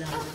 love.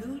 Blue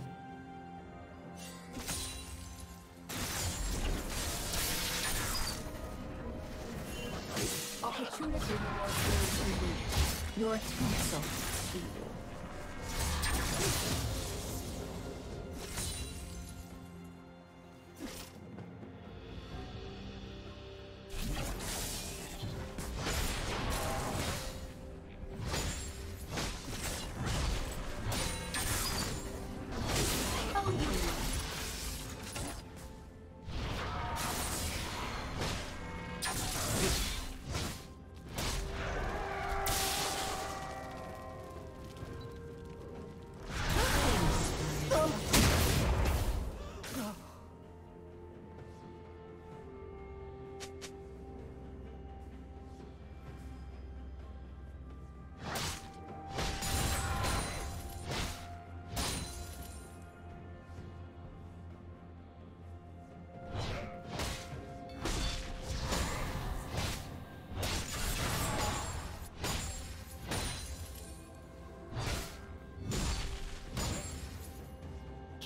Opportunity was your counsel evil.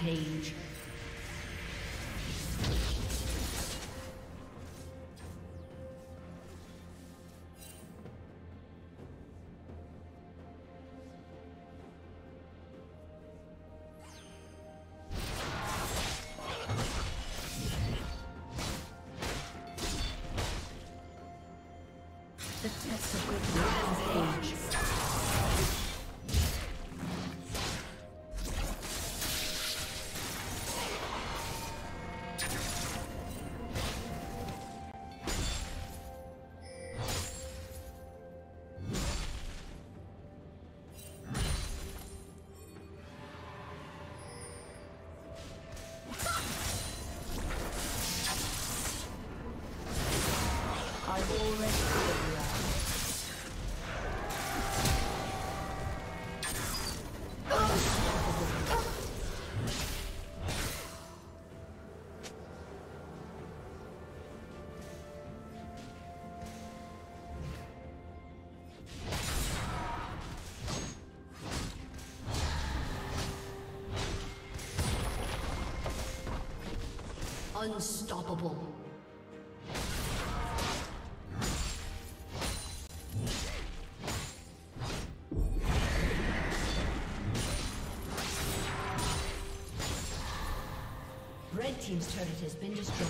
Page. The test of good page. Unstoppable. Red team's turret has been destroyed.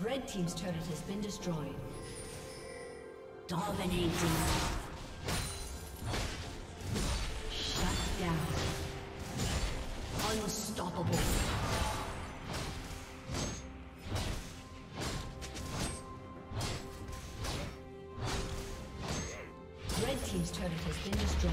Red team's turret has been destroyed. Dominating. Shut down. Unstoppable. Red team's turret has been destroyed.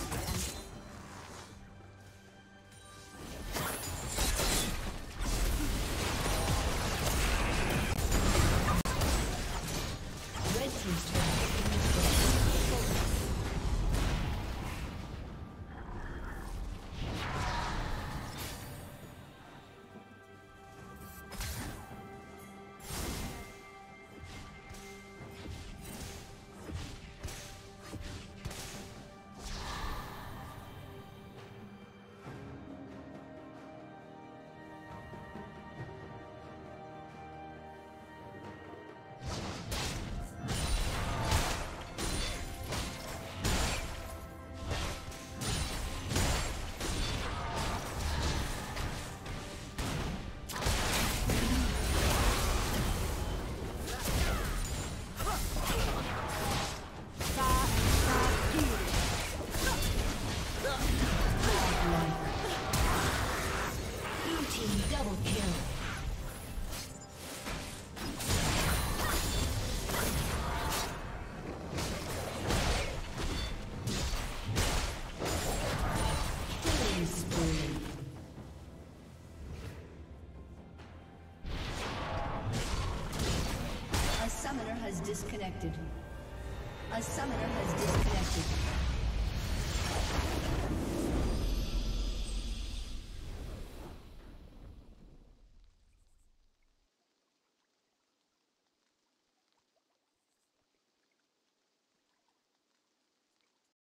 Disconnected. A summoner has disconnected.